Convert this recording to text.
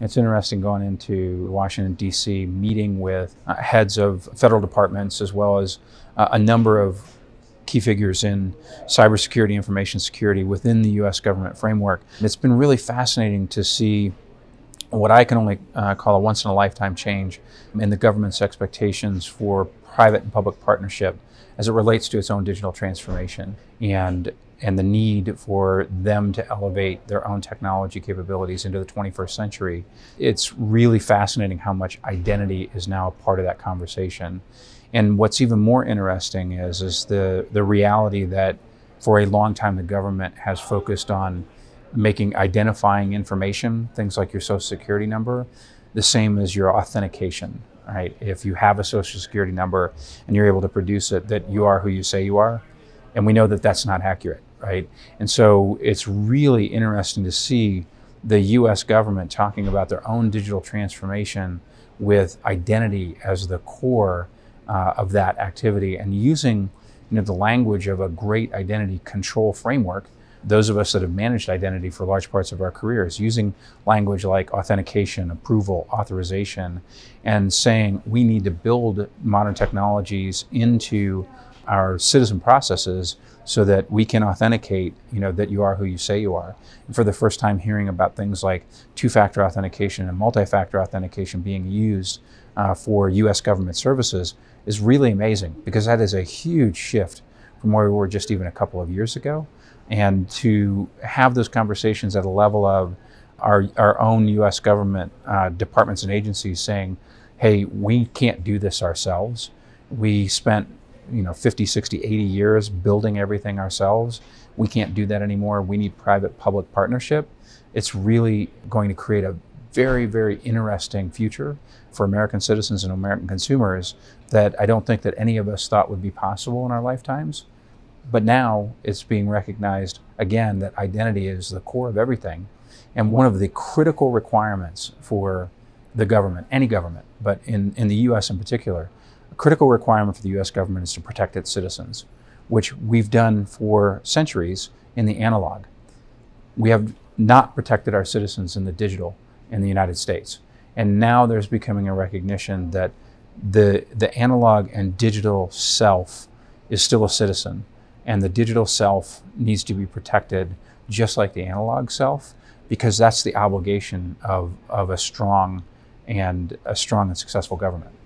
It's interesting going into Washington, D.C., meeting with heads of federal departments as well as a number of key figures in cybersecurity, information security within the U.S. government framework. It's been really fascinating to see what I can only call a once-in-a-lifetime change in the government's expectations for private and public partnership as it relates to its own digital transformation and the need for them to elevate their own technology capabilities into the 21st century. It's really fascinating how much identity is now a part of that conversation. And what's even more interesting is the reality that for a long time the government has focused on making identifying information, things like your social security number, the same as your authentication, right? If you have a social security number and you're able to produce it, that you are who you say you are. And we know that that's not accurate, right? And so it's really interesting to see the US government talking about their own digital transformation with identity as the core of that activity and using the language of a great identity control framework. Those of us that have managed identity for large parts of our careers, using language like authentication, approval, authorization, and saying we need to build modern technologies into our citizen processes so that we can authenticate, that you are who you say you are. And for the first time hearing about things like two-factor authentication and multi-factor authentication being used for US government services is really amazing, because that is a huge shift from where we were just even a couple of years ago. And to have those conversations at a level of our own US government departments and agencies saying, hey, we can't do this ourselves. We spent 50, 60, 80 years building everything ourselves. We can't do that anymore. We need private-public partnership. It's really going to create a very, very interesting future for American citizens and American consumers that I don't think that any of us thought would be possible in our lifetimes. But now it's being recognized again that identity is the core of everything. And one of the critical requirements for the government, any government, but in the US in particular, a critical requirement for the US government is to protect its citizens, which we've done for centuries in the analog. We have not protected our citizens in the digital in the United States. And now there's becoming a recognition that the analog and digital self is still a citizen. And the digital self needs to be protected just like the analog self, because that's the obligation of a strong and successful government.